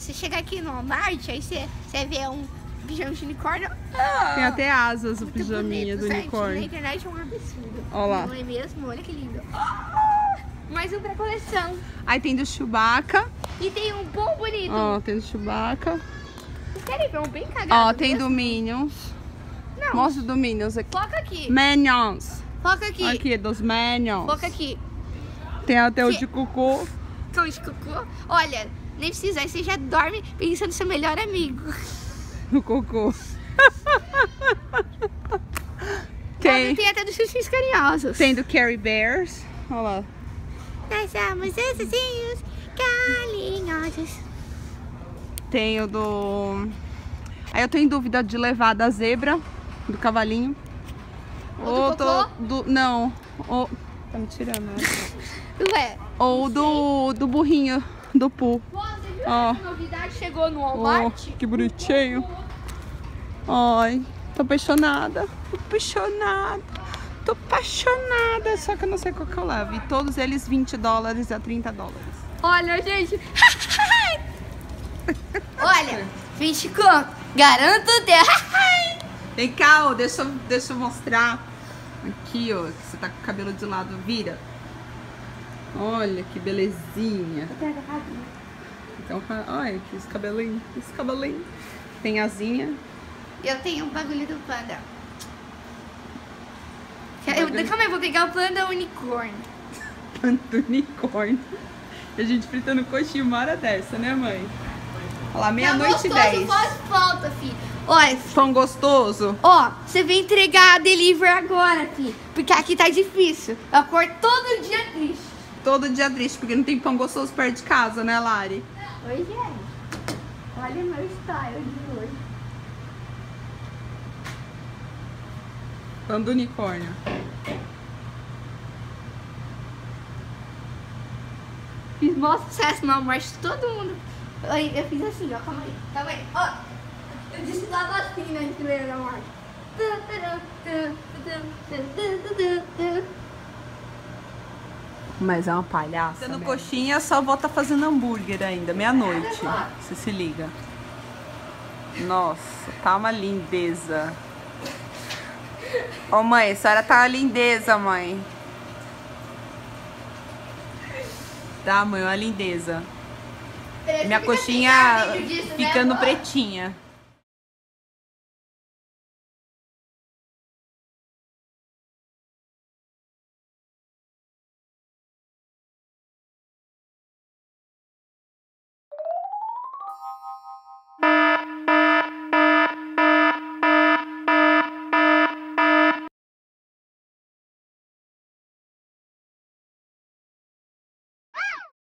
Você chega aqui no Walmart, aí você vê um pijama de unicórnio. Oh, tem até asas o pijaminha bonito, do unicórnio. Na internet é um absurdo. Olha lá. Não é mesmo? Olha que lindo. Oh, mais um pra coleção. Aí tem do Chewbacca. E tem um bom bonito. Ó, tem do Chewbacca. Vocês querem ver um bem cagado? Ó, tem do Minions. Não. Mostra do Minions aqui. Coloca aqui. Minions. Coloca aqui. Aqui, dos Minions. Coloca aqui. Tem até o de cocô. Cão de cocô. Olha, nem precisa. Aí você já dorme pensando no seu melhor amigo. No cocô. Tem até dos Xuxinhos Carinhosos. Tem do Care Bears. Olha lá. Nós somos esses carinhosos. Tem o do... Aí eu tô em dúvida de levar da zebra, do cavalinho. Ou do cocô? Não. Ou... Tá me tirando, né? Ué, ou do burrinho do Pooh. Você viu essa novidade? Chegou no Walmart. Oh, que bonitinho. Ai, tô apaixonada. Tô apaixonada. Tô apaixonada. Só que eu não sei qual que eu levo. E todos eles $20 a $30. Olha, gente. Olha, 20 conto. Garanto ter. Vem cá, ó, deixa eu mostrar. Aqui, ó, que você tá com o cabelo de lado, vira. Olha que belezinha. Então, olha que esse cabelinho. Tem asinha. Eu tenho um bagulho do panda. Calma aí, eu vou pegar o panda unicórnio. Panda unicórnio. E a gente fritando coxinha uma hora dessa, né, mãe? Olha lá, meia-noite e 10. Faz falta, filho. Olha, pão gostoso. Ó, você vem entregar a delivery agora, filho. Porque aqui tá difícil. Eu acordo todo dia triste. Todo dia triste, porque não tem pão gostoso perto de casa, né, Lari? Oi, gente. Olha o meu style de hoje. Pão do unicórnio. Fiz mó sucesso no Walmart, todo mundo. Eu fiz assim, ó, calma aí, ó. Eu destilava assim na entrega da morte. Mas é uma palhaça. Tendo coxinha, só volta fazendo hambúrguer ainda, meia-noite. Você se liga. Nossa, tá uma lindeza. Ô mãe, a senhora tá uma lindeza, mãe. Tá, mãe, uma lindeza. Minha coxinha ficando pretinha.